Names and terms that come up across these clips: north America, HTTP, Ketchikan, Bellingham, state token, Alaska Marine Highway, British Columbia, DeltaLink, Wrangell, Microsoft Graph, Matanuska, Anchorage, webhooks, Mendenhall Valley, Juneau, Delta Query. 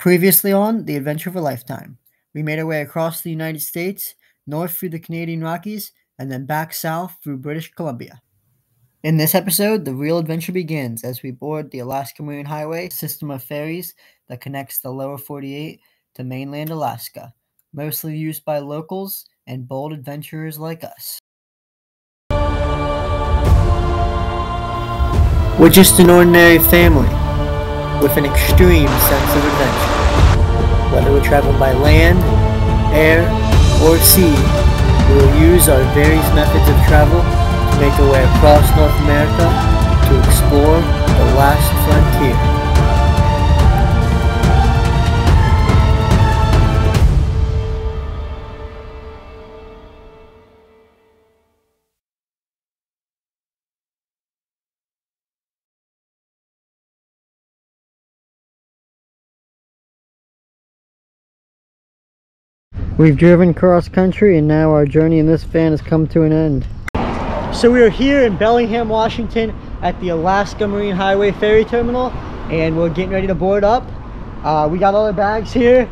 Previously on The Adventure of a Lifetime, we made our way across the United States, north through the Canadian Rockies, and then back south through British Columbia. In this episode, the real adventure begins as we board the Alaska Marine Highway, a system of ferries that connects the lower 48 to mainland Alaska, mostly used by locals and bold adventurers like us. We're just an ordinary family with an extreme sense of adventure. Whether we travel by land, air, or sea, we will use our various methods of travel to make our way across North America to explore the last frontier. We've driven cross-country, and now our journey in this van has come to an end. So we are here in Bellingham, Washington at the Alaska Marine Highway Ferry Terminal, and we're getting ready to board up. We got all our bags here.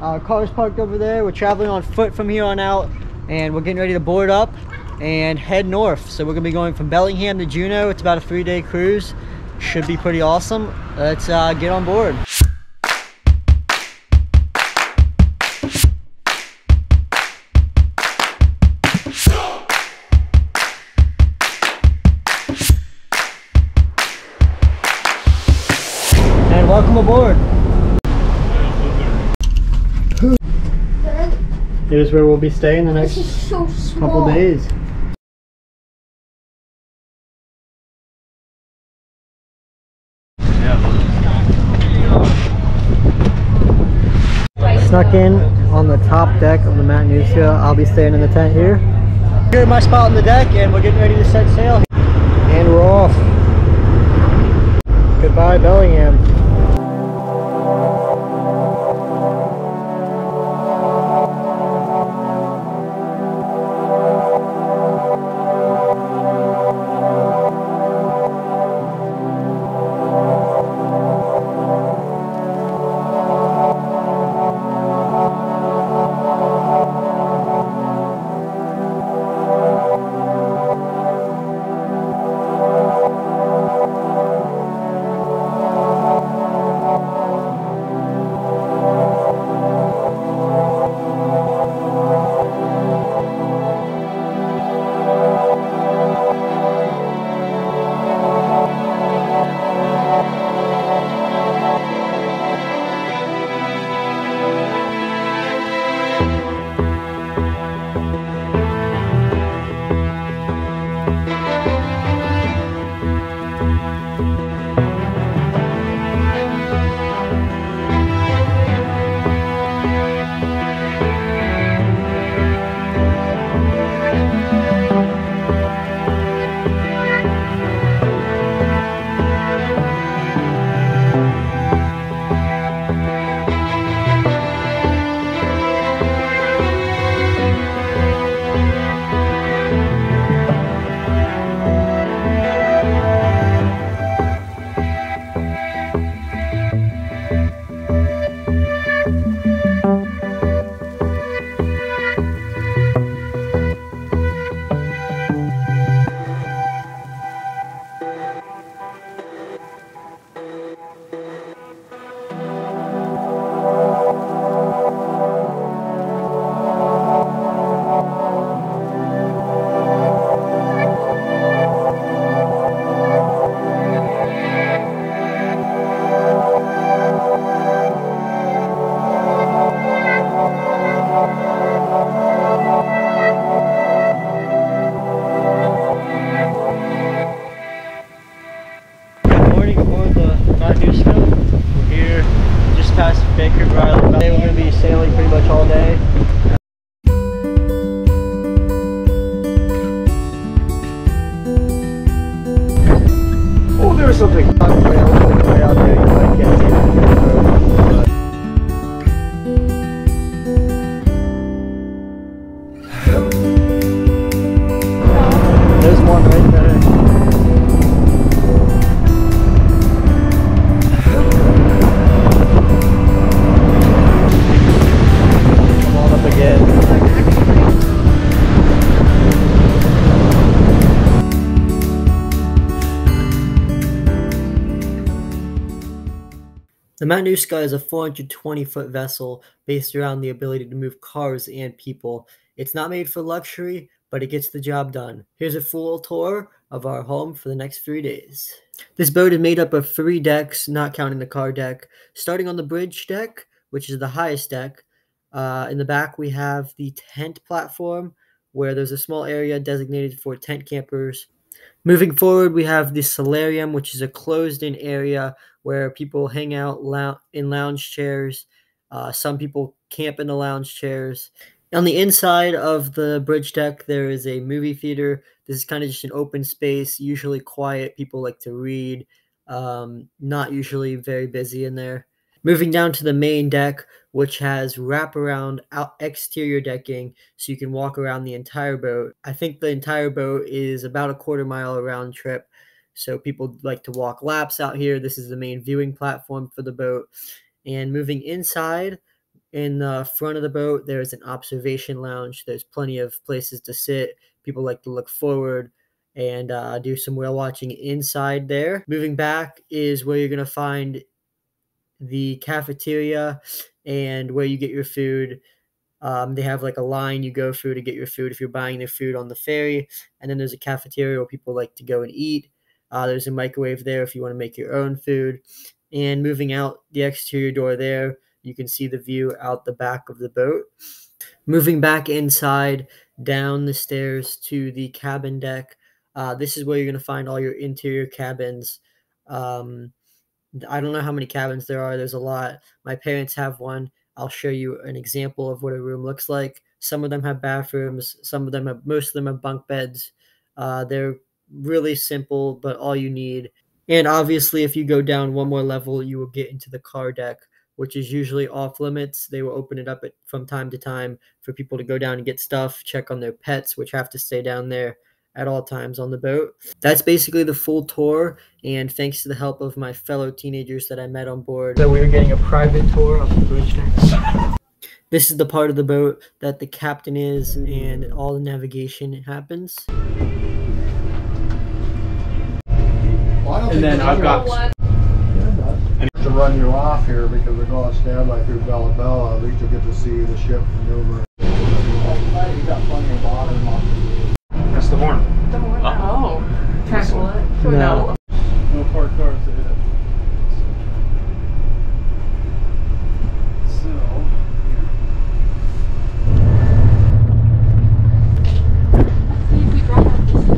Our car's parked over there. We're traveling on foot from here on out, and we're getting ready to board up and head north. So we're going to be going from Bellingham to Juneau. It's about a 3-day cruise. Should be pretty awesome. Let's get on board. Welcome aboard. Here's where we'll be staying the next couple days. Yeah. Snuck in on the top deck of the Matanuska. I'll be staying in the tent here. Here at my spot on the deck, and we're getting ready to set sail. And we're off. Goodbye, Bellingham. The Matanuska is a 420-foot vessel based around the ability to move cars and people. It's not made for luxury, but it gets the job done. Here's a full tour of our home for the next 3 days. This boat is made up of 3 decks, not counting the car deck. Starting on the bridge deck, which is the highest deck, in the back we have the tent platform, where there's a small area designated for tent campers. Moving forward, we have the solarium, which is a closed-in area where people hang out in lounge chairs. Some people camp in the lounge chairs. On the inside of the bridge deck, there is a movie theater. This is kind of just an open space, usually quiet. People like to read, not usually very busy in there. Moving down to the main deck, which has wraparound exterior decking, so you can walk around the entire boat. I think the entire boat is about a 1/4 mile round trip, so people like to walk laps out here. This is the main viewing platform for the boat. And moving inside, in the front of the boat, there is an observation lounge. There's plenty of places to sit. People like to look forward and do some whale watching inside there. Moving back is where you're going to find the cafeteria and where you get your food. They have like a line you go through to get your food if you're buying their food on the ferry. And then there's a cafeteria where people like to go and eat. There's a microwave there if you want to make your own food. And moving out the exterior door there, you can see the view out the back of the boat. Moving back inside, down the stairs to the cabin deck. This is where you're going to find all your interior cabins. I don't know how many cabins there are. There's a lot. My parents have one. I'll show you an example of what a room looks like. Some of them have bathrooms. Some of them have, most of them have bunk beds. They're really simple, but all you need. And obviously, if you go down one more level, you will get into the car deck, which is usually off limits. They will open it up from time to time for people to go down and get stuff, check on their pets, which have to stay down there at all times on the boat. That's basically the full tour, and thanks to the help of my fellow teenagers that I met on board. So we were getting a private tour of the bridge deck. This is the part of the boat that the captain is, and all the navigation happens. And then I've got to run you off here because we're going down like through Bella Bella. At least you'll get to see the ship maneuver. That's the horn. The horn. Oh. Tackle it. No. No parked cars to hit. So. Let's see if we drop off this little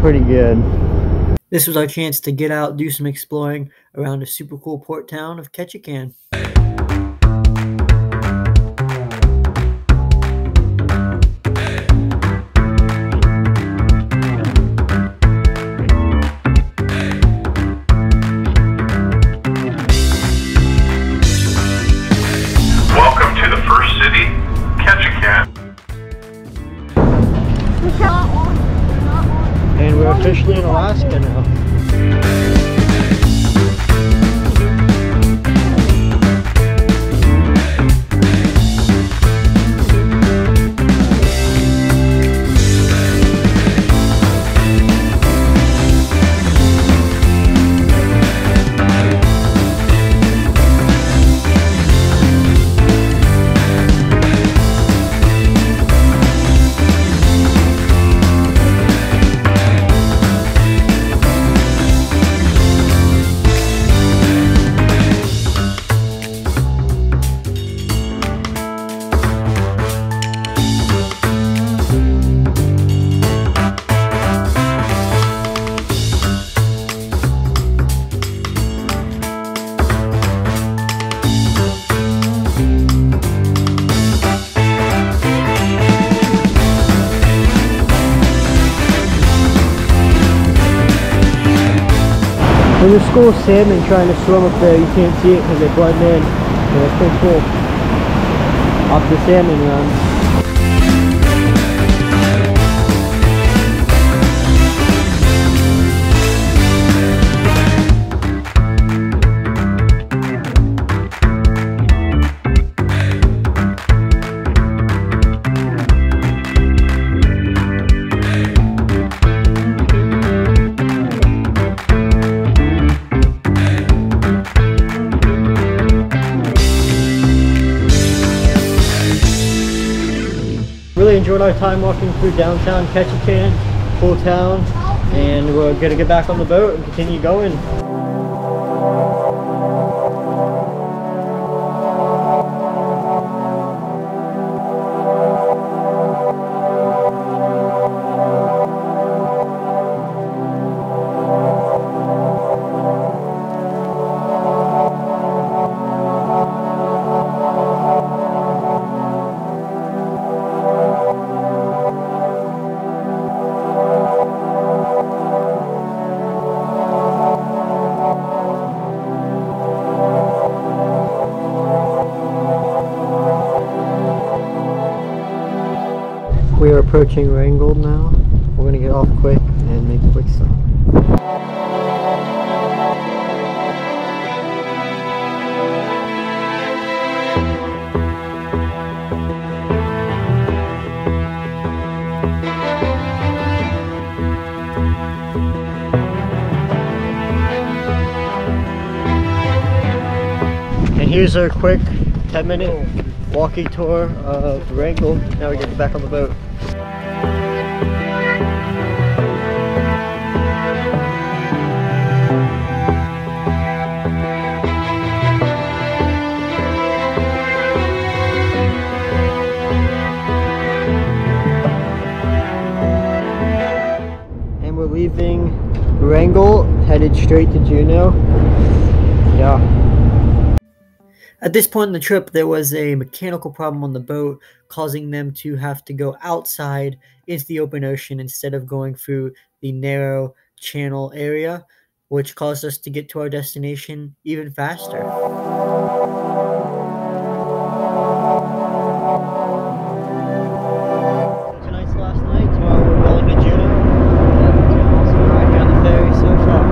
pretty good. This was our chance to get out, do some exploring around a super cool port town of Ketchikan. And we're officially in Alaska now. When there's a school of salmon trying to swim up there, you can't see it because they blend in. They're so full off the salmon runs. Enjoyed our time walking through downtown Ketchikan, full town, and we're gonna get back on the boat and continue going. We are approaching Wrangell now. We're going to get off quick and make a quick stop. And here's our quick 10-minute walkie tour of Wrangell. Now we get back on the boat. And we're leaving Wrangell, headed straight to Juneau. Yeah. At this point in the trip, there was a mechanical problem on the boat, causing them to have to go outside into the open ocean instead of going through the narrow channel area, which caused us to get to our destination even faster. Tonight's last night. Tomorrow we're going to Juneau. Also riding on the ferry so far.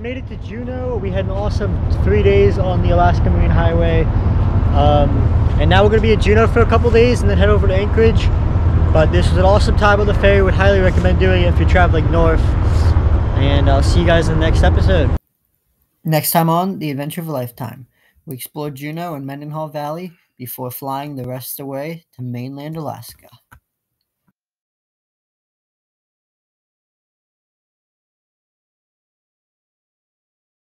made it to Juneau. We had an awesome 3 days on the Alaska Marine Highway. And now we're going to be at Juneau for a couple days and then head over to Anchorage. But this was an awesome time on the ferry. Would highly recommend doing it if you're traveling north. And I'll see you guys in the next episode. Next time on The Adventure of a Lifetime, we explored Juneau and Mendenhall Valley before flying the rest of the way to mainland Alaska.